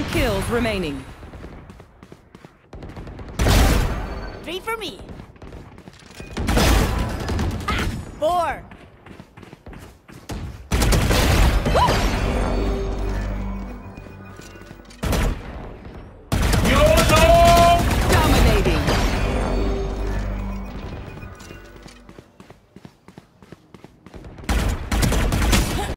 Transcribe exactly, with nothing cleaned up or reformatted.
Ten kills remaining. Three for me.